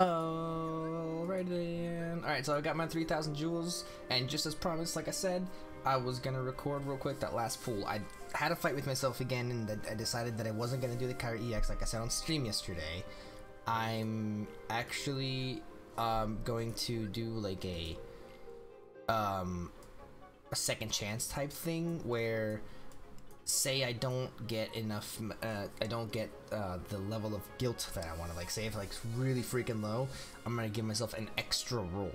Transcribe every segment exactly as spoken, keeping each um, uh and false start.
Oh, right in. Alright, so I got my three thousand jewels, and just as promised, like I said, I was gonna record real quick that last pool. I had a fight with myself again, and I decided that I wasn't gonna do the Kyra E X like I said on stream yesterday. I'm actually um, going to do like a um, a second chance type thing where, say I don't get enough, uh, I don't get uh, the level of guilt that I want to, like, say if like really freaking low, I'm gonna give myself an extra roll.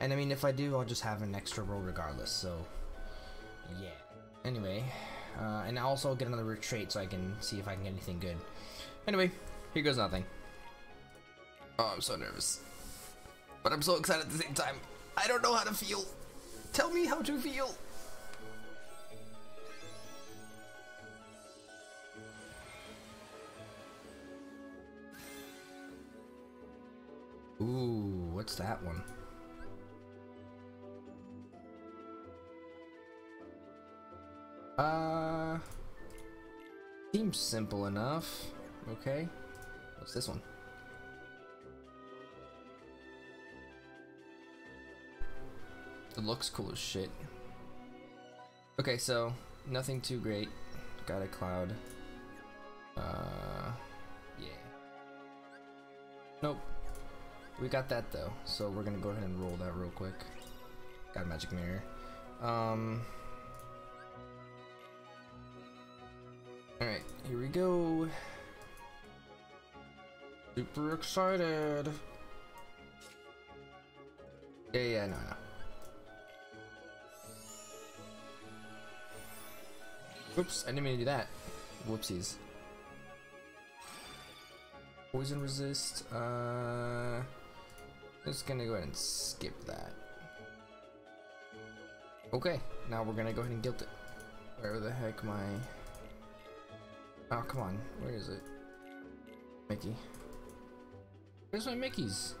And I mean, if I do, I'll just have an extra roll regardless, so yeah. Anyway, uh, and I'll also get another retreat so I can see if I can get anything good. Anyway, here goes nothing. Oh, I'm so nervous. But I'm so excited at the same time. I don't know how to feel. Tell me how to feel. Ooh, what's that one? Uh, seems simple enough. Okay, what's this one? It looks cool as shit. Okay, so nothing too great. Got a cloud. Uh, yeah. Nope. We got that though, so we're gonna go ahead and roll that real quick. Got a magic mirror. Um, Alright, here we go. Super excited. Yeah, yeah, no, no. Oops, I didn't mean to do that. Whoopsies. Poison resist. Uh. Just gonna go ahead and skip that. Okay, now we're gonna go ahead and guilt it. Where the heck my... Oh, come on, where is it? Mickey. Where's my Mickey's?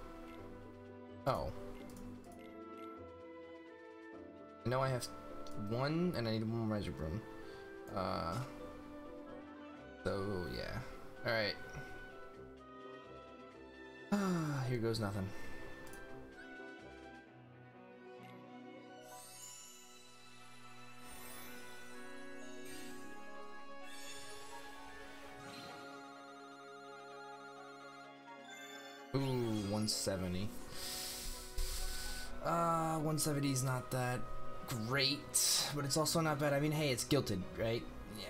Oh. I know I have one, and I need one more magic room. Uh. So, yeah. Alright. Ah, here goes nothing. one seventy. Uh, one seventy is not that great, but it's also not bad. I mean, hey, it's guilted, right? Yeah.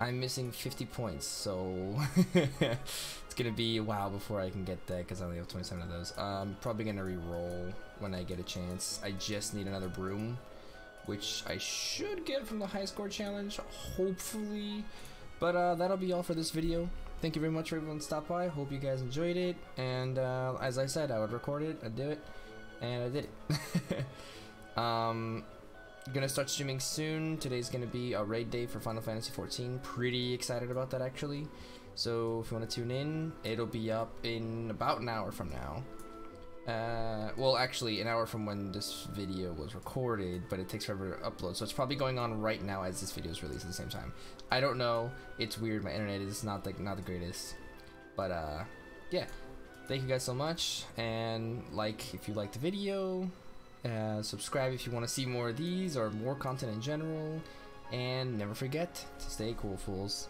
I'm missing fifty points, so it's gonna be a while before I can get that because I only have twenty-seven of those. I'm probably gonna re-roll when I get a chance. I just need another broom, which I should get from the high score challenge, hopefully. But uh, that'll be all for this video. Thank you very much for everyone to stop by. Hope you guys enjoyed it. And uh, as I said, I would record it, I'd do it, and I did it. um, gonna start streaming soon. Today's gonna be a raid day for Final Fantasy fourteen. Pretty excited about that, actually. So if you wanna tune in, it'll be up in about an hour from now. Uh, well, actually, an hour from when this video was recorded, but it takes forever to upload, so it's probably going on right now as this video is released at the same time. I don't know. It's weird. My internet is not the not the greatest, but uh, yeah. Thank you guys so much, and like if you like the video, uh, subscribe if you want to see more of these or more content in general, and never forget to stay cool, fools.